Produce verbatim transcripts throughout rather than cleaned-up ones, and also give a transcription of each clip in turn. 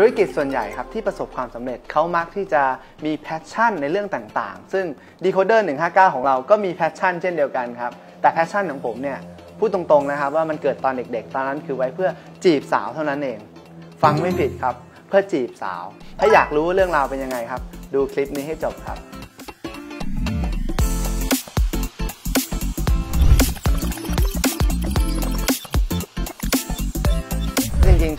ธุรกิจส่วนใหญ่ครับที่ประสบความสำเร็จเขามักที่จะมีแพชชั่นในเรื่องต่างๆซึ่ง Decoder หนึ่งห้าเก้าของเราก็มีแพชชั่นเช่นเดียวกันครับแต่แพชชั่นของผมเนี่ยพูดตรงๆนะครับว่ามันเกิดตอนเด็กๆตอนนั้นคือไว้เพื่อจีบสาวเท่านั้นเองฟังไม่ผิดครับเพื่อจีบสาวถ้าอยากรู้เรื่องราวเป็นยังไงครับดูคลิปนี้ให้จบครับ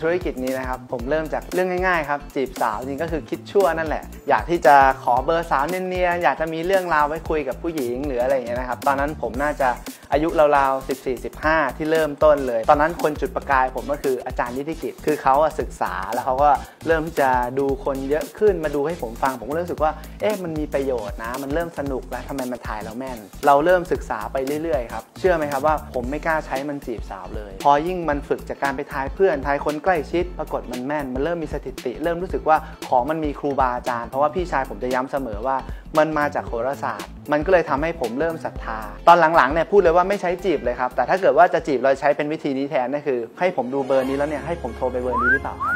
ธุรกิจนี้นะครับผมเริ่มจากเรื่องง่ายๆครับจีบสาวจริงก็คือคิดชั่วนั่นแหละอยากที่จะขอเบอร์สาวเนียนๆอยากจะมีเรื่องราวไว้คุยกับผู้หญิงหรืออะไรอย่างเงี้ยนะครับตอนนั้นผมน่าจะอายุราวๆสิบสี่ สิบห้าที่เริ่มต้นเลยตอนนั้นคนจุดประกายผมก็คืออาจารย์นิติกิจคือเขาศึกษาแล้วเขาก็เริ่มจะดูคนเยอะขึ้นมาดูให้ผมฟังผมก็รู้สึกว่าเอ๊ะมันมีประโยชน์นะมันเริ่มสนุกแล้วทำไมมันถ่ายเราแม่นเราเริ่มศึกษาไปเรื่อยๆครับเชื่อไหมครับว่าผมไม่กล้าใช้มันจีบสาวเลยพอยิ่งมันฝึกจากการไปทายเพื่อนทายคนใกล้ชิดปรากฏมันแม่นมันเริ่มมีสถิติเริ่มรู้สึกว่าของมันมีครูบาอาจารย์เพราะว่าพี่ชายผมจะย้ำเสมอว่ามันมาจากโหราศาสตร์มันก็เลยทำให้ผมเริ่มศรัทธาตอนหลังๆเนี่ยพูดเลยว่าไม่ใช้จีบเลยครับแต่ถ้าเกิดว่าจะจีบเราใช้เป็นวิธีนี้แทนนั่นคือให้ผมดูเบอร์นี้แล้วเนี่ยให้ผมโทรไปเบอร์นี้หรือเปล่าครับ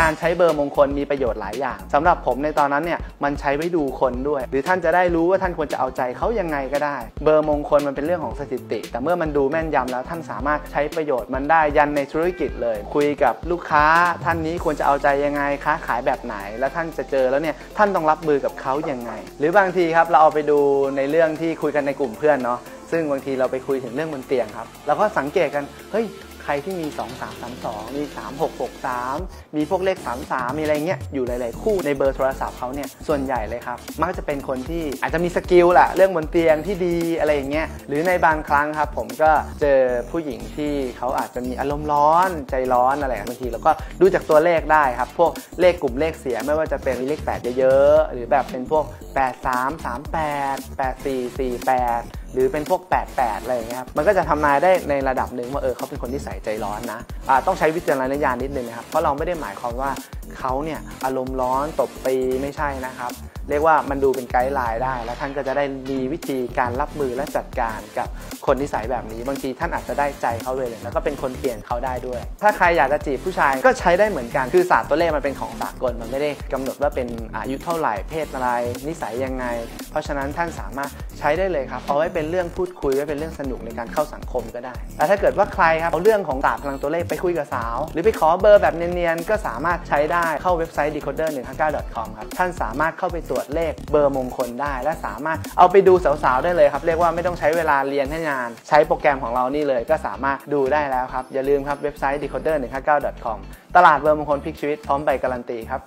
การใช้เบอร์มงคลมีประโยชน์หลายอย่างสำหรับผมในตอนนั้นเนี่ยมันใช้ไว้ดูคนด้วยหรือท่านจะได้รู้ว่าท่านควรจะเอาใจเขายังไงก็ได้เบอร์มงคลมันเป็นเรื่องของสถิติแต่เมื่อมันดูแม่นยำแล้วท่านสามารถใช้ประโยชน์มันได้ยันในธุรกิจเลยคุยกับลูกค้าท่านนี้ควรจะเอาใจยังไงค้าขายแบบไหนแล้วท่านจะเจอแล้วเนี่ยท่านต้องรับมือกับเขายังไงหรือบางทีครับเราเอาไปดูในเรื่องที่คุยกันในกลุ่มเพื่อนเนาะซึ่งบางทีเราไปคุยถึงเรื่องบนเตียงครับเราก็สังเกตกันเฮ้ยใครที่มีสอง สาม สาม สองมีสาม หก หก สามมีพวกเลขสาม สามมีอะไรเงี้ยอยู่หลายๆคู่ในเบอร์โทรศัพท์เขาเนี่ยส่วนใหญ่เลยครับมักจะเป็นคนที่อาจจะมีสกิลแหละเรื่องบนเตียงที่ดีอะไรอย่างเงี้ยหรือในบางครั้งครับผมก็เจอผู้หญิงที่เขาอาจจะมีอารมณ์ร้อนใจร้อนอะไรบางทีเราก็ดูจากตัวเลขได้ครับพวกเลขกลุ่มเลขเสียไม่ว่าจะเป็นเลขแปดเยอะๆหรือแบบเป็นพวกแปด สาม สาม แปด แปด สี่ สี่ แปดหรือเป็นพวกแปด แปดอะไรอย่างเงี้ยครับมันก็จะทำนายได้ในระดับหนึ่งว่าเออเขาเป็นคนที่ใส่ใจร้อนนะอ่าต้องใช้วิจารณญาณนิดนึงนะครับเพราะเราไม่ได้หมายความว่าเขาเนี่ยอารมณ์ร้อนตบตีไม่ใช่นะครับเรียกว่ามันดูเป็นไกด์ไลน์ได้แล้วท่านก็จะได้มีวิธีการรับมือและจัดการกับคนนิสัยแบบนี้บางทีท่านอาจจะได้ใจเขาเลยแล้วก็เป็นคนเปลี่ยนเขาได้ด้วยถ้าใครอยากจะจีบผู้ชายก็ใช้ได้เหมือนกันคือศาสตร์ตัวเลขมันเป็นของสากลมันไม่ได้กำหนดว่าเป็นอายุเท่าไหร่เพศอะไรนิสัยยังไงเพราะฉะนั้นท่านสามารถใช้ได้เลยครับเอาไว้เป็นเรื่องพูดคุยไว้เป็นเรื่องสนุกในการเข้าสังคมก็ได้แต่ถ้าเกิดว่าใครครับเอาเรื่องของศาสตร์พลังตัวเลขไปคุยกับสาวหรือไปขอเบอร์แบบเนียนๆก็สามารถใช้ได้เข้าเว็บไซต์ ดีโคเดอร์ หนึ่งห้าเก้า ดอท คอม ครับท่านสามารถเข้าไปตรวจเลขเบอร์มงคลได้และสามารถเอาไปดูสาวๆได้เลยครับเรียกว่าไม่ต้องใช้เวลาเรียนให้นานใช้โปรแกรมของเรานี่เลยก็สามารถดูได้แล้วครับอย่าลืมครับเว็บไซต์ ดีโคเดอร์ หนึ่งห้าเก้า ดอท คอม ตลาดเบอร์มงคลพลิกชีวิตพร้อมใบการันตีครับ